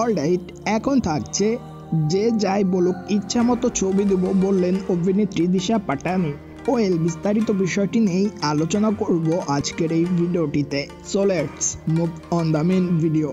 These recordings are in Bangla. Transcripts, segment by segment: অলরাইট এখন থাকছে যে যাই বলুক ইচ্ছা মতো ছবি দেব বললেন অভিনেত্রী দিশা পাটানি। ওয়েল বিস্তারিত বিষয়টি নিয়ে আলোচনা করব আজকের এই ভিডিওটিতে। So let's move on the main video.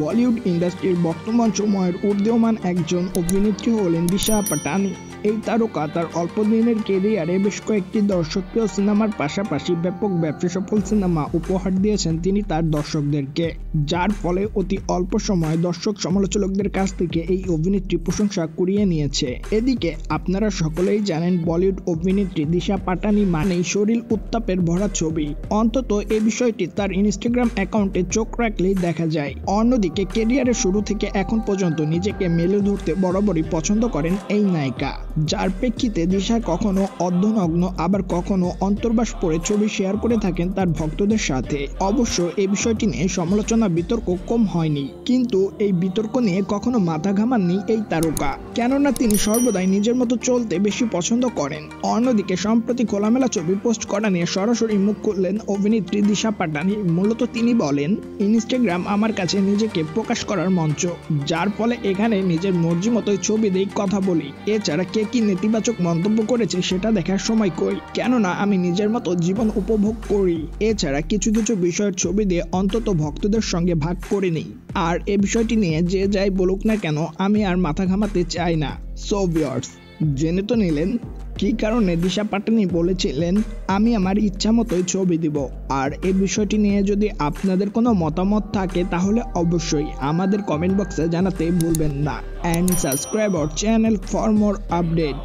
Bollywood ইন্ডাস্ট্রির বর্তমান সময়ের উদীয়মান একজন অভিনেত্রী হলেন দিশা পাটানি। এই তারকা তার অল্প দিনের ক্যারিয়ারে বেশ কয়েকটি দর্শকপ্রিয় সিনেমার পাশাপাশি ব্যাপক ব্যবসা সফল সিনেমা উপহার দিয়েছেন তিনি তার দর্শকদেরকে, যার ফলে অতি অল্প সময়ে দর্শক সমালোচকদের কাছ থেকে এই অভিনেত্রী প্রশংসা কুড়িয়ে নিয়েছে। এদিকে আপনারা সকলেই জানেন বলিউড অভিনেত্রী দিশা পাটানি মানেই শরীর উত্তাপের ভরা ছবি, অন্তত এই বিষয়টি তার ইনস্টাগ্রাম অ্যাকাউন্টে চোখ রাখলেই দেখা যায়। অন্যদিকে ক্যারিয়ারের শুরু থেকে এখন পর্যন্ত নিজেকে মেলে ধরতে বরাবরই পছন্দ করেন এই নায়িকা, যার প্রেক্ষিতে দিশা কখনো অর্ধনগ্ন আবার কখনো অন্তর্বাস পরে ছবি শেয়ার করে থাকেন তার ভক্তদের সাথে। অবশ্য এই বিষয়টি নিয়ে সমালোচনা বিতর্ক কম হয়নি, কিন্তু এই বিতর্ক নিয়ে কখনো মাথা ঘামাননি এই তারকা, কেননা তিনি সর্বদাই নিজের মতো চলতে বেশি পছন্দ করেন। অন্যদিকে সম্প্রতি খোলামেলা ছবি পোস্ট করা নিয়ে সরাসরি মুখ খুললেন অভিনেত্রী দিশা পাটানি। মূলত তিনি বলেন, ইনস্টাগ্রাম আমার কাছে নিজেকে প্রকাশ করার মঞ্চ, যার ফলে এখানে নিজের মর্জি মতোই ছবি দিয়ে কথা বলি। এছাড়া কে কি নেতিবাচক মন্তব্য করেছে সেটা দেখার সময় কই, কেননা আমি নিজের মতো জীবন উপভোগ করি। এছাড়া কিছু কিছু বিষয়ের ছবি দিয়ে অন্তত ভক্তদের সঙ্গে ভাগ করে নিই, আর এ বিষয়টি নিয়ে যে যাই বলুক না কেন আমি আর মাথা ঘামাতে চাই না। সো ভিউয়ার্স, জেনে তো নিলেন কি কারণে দিশা পাটানি বলেছিলেন আমি আমার ইচ্ছা মতোই ছবি দিব। আর এই বিষয়টি নিয়ে যদি আপনাদের কোনো মতামত থাকে তাহলে অবশ্যই আমাদের কমেন্ট বক্সে জানাতে ভুলবেন না। And subscribe our channel for more update.